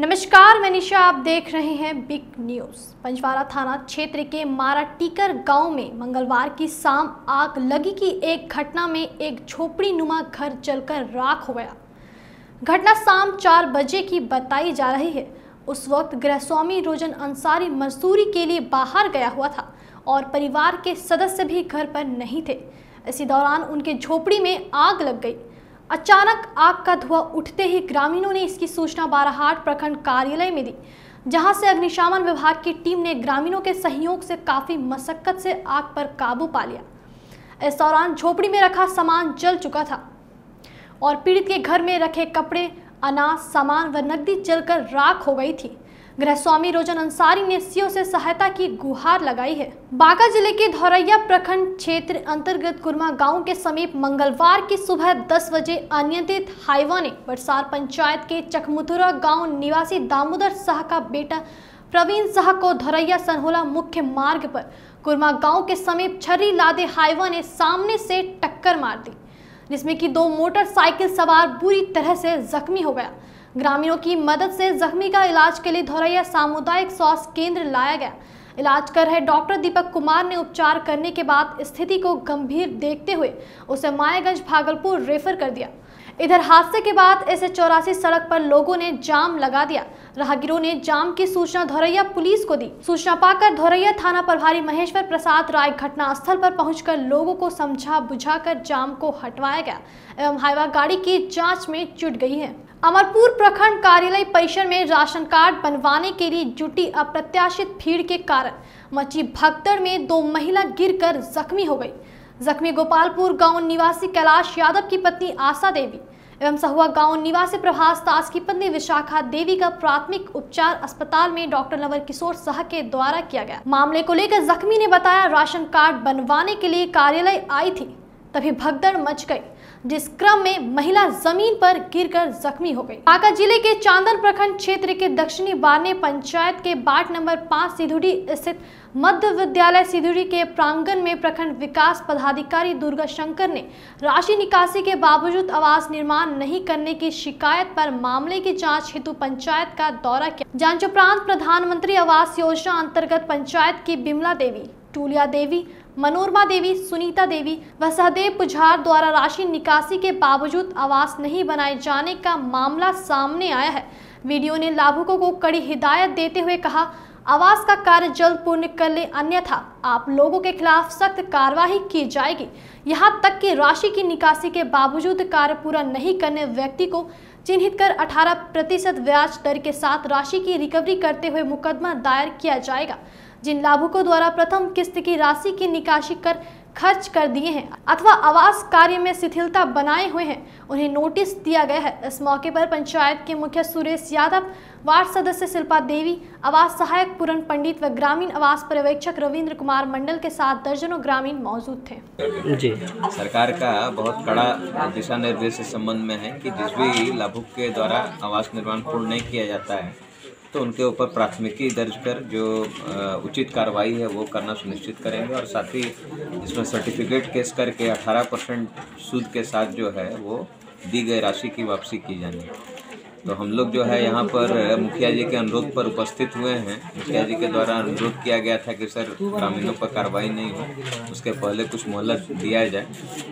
नमस्कार, मैं निशा, आप देख रहे हैं बिग न्यूज़। पंजवारा थाना क्षेत्र के माराटीकर गांव में मंगलवार की शाम आग लगी की एक घटना में एक झोपड़ी नुमा घर जलकर राख हो गया। घटना शाम 4 बजे की बताई जा रही है। उस वक्त गृहस्वामी रोशन अंसारी मजदूरी के लिए बाहर गया हुआ था और परिवार के सदस्य भी घर पर नहीं थे। इसी दौरान उनके झोपड़ी में आग लग गई। अचानक आग का धुआं उठते ही ग्रामीणों ने इसकी सूचना बाराहाट प्रखंड कार्यालय में दी, जहां से अग्निशमन विभाग की टीम ने ग्रामीणों के सहयोग से काफ़ी मशक्कत से आग पर काबू पा लिया। इस दौरान झोपड़ी में रखा सामान जल चुका था और पीड़ित के घर में रखे कपड़े, अनाज, सामान व नकदी जलकर राख हो गई थी। गृहस्वामी रोशन अंसारी ने सीओ से सहायता की गुहार लगाई है। बांका जिले के धौरैया प्रखंड क्षेत्र अंतर्गत कुरमा गांव के समीप मंगलवार की सुबह 10 बजे अनियंत्रित हाईवा ने बरसार पंचायत के चकमुथुरा गांव निवासी दामोदर साह का बेटा प्रवीण साह को धौरैया सनहोला मुख्य मार्ग पर कुरमा गाँव के समीप छर्री लादे हाईवा ने सामने से टक्कर मार दी, जिसमें कि 2 मोटरसाइकिल सवार बुरी तरह से जख्मी हो गया। ग्रामीणों की मदद से जख्मी का इलाज के लिए धोरैया सामुदायिक स्वास्थ्य केंद्र लाया गया। इलाज कर रहे डॉक्टर दीपक कुमार ने उपचार करने के बाद स्थिति को गंभीर देखते हुए उसे मायागंज भागलपुर रेफर कर दिया। इधर हादसे के बाद SS-84 सड़क पर लोगों ने जाम लगा दिया। राहगीरों ने जाम की सूचना धोरैया पुलिस को दी। सूचना पाकर धोरैया थाना प्रभारी महेश्वर प्रसाद राय घटनास्थल पर पहुंचकर लोगों को समझा बुझाकर जाम को हटवाया गया एवं हाईवा गाड़ी की जांच में जुट गई है। अमरपुर प्रखंड कार्यालय परिसर में राशन कार्ड बनवाने के लिए जुटी अप्रत्याशित भीड़ के कारण मची भगदड़ में 2 महिला गिरकर जख्मी हो गई। जख्मी गोपालपुर गांव निवासी कैलाश यादव की पत्नी आशा देवी एवं सहुआ गांव निवासी प्रभास दास की पत्नी विशाखा देवी का प्राथमिक उपचार अस्पताल में डॉक्टर लवर किशोर सह के द्वारा किया गया। मामले को लेकर जख्मी ने बताया, राशन कार्ड बनवाने के लिए कार्यालय आई थी, तभी भगदड़ मच गई, जिस क्रम में महिला जमीन पर गिरकर जख्मी हो गई। बांका जिले के चांदन प्रखंड क्षेत्र के दक्षिणी बारने पंचायत के वार्ड नंबर 5 सिधुड़ी स्थित मध्य विद्यालय सिधुड़ी के प्रांगण में प्रखंड विकास पदाधिकारी दुर्गा शंकर ने राशि निकासी के बावजूद आवास निर्माण नहीं करने की शिकायत पर मामले की जांच हेतु पंचायत का दौरा किया। जांच उपरांत प्रधानमंत्री आवास योजना अंतर्गत पंचायत की बिमला देवी, टुलिया देवी, मनोरमा देवी, सुनीता देवी व सहदेव पुझार द्वारा राशि निकासी के बावजूद आवास नहीं बनाए जाने का मामला सामने आया है। वीडियो ने लाभुकों को कड़ी हिदायत देते हुए कहा, आवास का कार्य जल्द पूर्ण कर ले, अन्यथा आप लोगों के खिलाफ सख्त कार्रवाई की जाएगी। यहां तक कि राशि की निकासी के बावजूद कार्य पूरा नहीं करने व्यक्ति को चिन्हित कर 18% ब्याज दर के साथ राशि की रिकवरी करते हुए मुकदमा दायर किया जाएगा। जिन लाभुकों द्वारा प्रथम किस्त की राशि की निकासी कर खर्च कर दिए हैं अथवा आवास कार्य में शिथिलता बनाए हुए हैं, उन्हें नोटिस दिया गया है। इस मौके पर पंचायत के मुखिया सुरेश यादव, वार्ड सदस्य शिल्पा देवी, आवास सहायक पूरन पंडित व ग्रामीण आवास पर्यवेक्षक रविंद्र कुमार मंडल के साथ दर्जनों ग्रामीण मौजूद थे। जी, सरकार का बहुत कड़ा दिशा निर्देश इस संबंध में है कि जिस भी लाभुक के द्वारा आवास निर्माण पूर्ण नहीं किया जाता है तो उनके ऊपर प्राथमिकी दर्ज कर जो उचित कार्रवाई है वो करना सुनिश्चित करेंगे। और साथ ही इसमें सर्टिफिकेट केस करके 18% सूद के साथ जो है वो दी गई राशि की वापसी की जानी। तो हम लोग जो है यहाँ पर मुखिया जी के अनुरोध पर उपस्थित हुए हैं। मुखिया जी के द्वारा अनुरोध किया गया था कि सर ग्रामीणों पर कार्रवाई नहीं हो, उसके पहले कुछ मोहलत दिया जाए।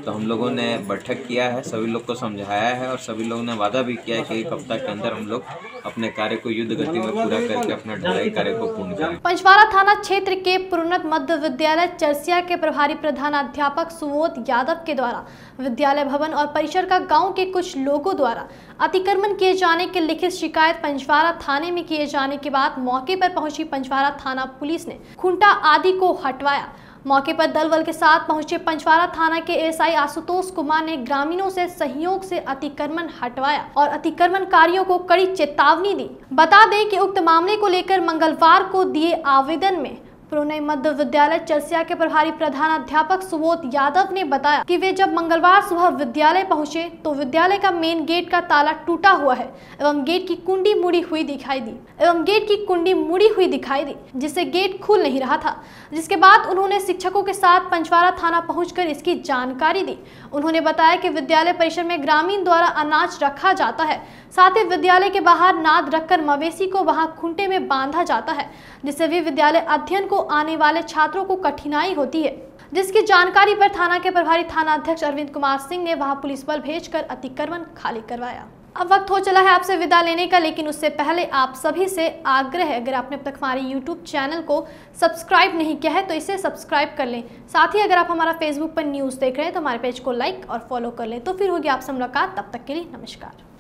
तो हम लोगों ने बैठक किया है, सभी लोग को समझाया है और सभी लोगों ने वादा भी किया है कि 1 हफ्ता के अंदर हम लोग अपने कार्य को युद्ध गति में पूरा करके अपना ढलाई कार्य को पूर्ण करें। पंजवारा थाना क्षेत्र के पुरोन्नत मध्य विद्यालय चरसिया के प्रभारी प्रधानाध्यापक सुबोध यादव के द्वारा विद्यालय भवन और परिसर का गाँव के कुछ लोगों द्वारा अतिक्रमण किए जाने की लिखित शिकायत पंजवारा थाने में किए जाने के बाद मौके पर पहुंची पंजवारा थाना पुलिस ने खूंटा आदि को हटवाया। मौके पर दलबल के साथ पहुंचे पंजवारा थाना के SI आशुतोष कुमार ने ग्रामीणों से सहयोग से अतिक्रमण हटवाया और अतिक्रमणकारियों को कड़ी चेतावनी दी। बता दें कि उक्त मामले को लेकर मंगलवार को दिए आवेदन में पुराने मध्य विद्यालय चलसिया के प्रभारी प्रधानाध्यापक सुबोध यादव ने बताया कि वे जब मंगलवार सुबह विद्यालय पहुंचे तो विद्यालय का मेन गेट का ताला टूटा हुआ है एवं गेट की कुंडी मुड़ी हुई दिखाई दी जिससे गेट खुल नहीं रहा था। जिसके बाद उन्होंने शिक्षकों के साथ पंजवारा थाना पहुंचकर इसकी जानकारी दी। उन्होंने बताया कि विद्यालय परिसर में ग्रामीण द्वारा अनाज रखा जाता है, साथ ही विद्यालय के बाहर नाद रखकर मवेशी को वहां खूंटे में बांधा जाता है, जिससे भी विद्यालय अध्ययन को आने वाले छात्रों को कठिनाई होती है। जिसकी जानकारी पर थाना के प्रभारी थानाध्यक्ष अरविंद कुमार सिंह ने वहां पुलिस बल भेजकर अतिक्रमण खाली करवाया। अब वक्त हो चला है आपसे विदा लेने का, लेकिन उससे पहले आप सभी से आग्रह है, अगर आपने अब तक हमारे YouTube चैनल को सब्सक्राइब नहीं किया है तो इसे सब्सक्राइब कर लें। साथ ही अगर आप हमारा Facebook पर न्यूज़ देख रहे हैं तो हमारे पेज को लाइक और फॉलो कर लें। तो फिर होगी आपसे मुलाकात, तब तक के लिए नमस्कार।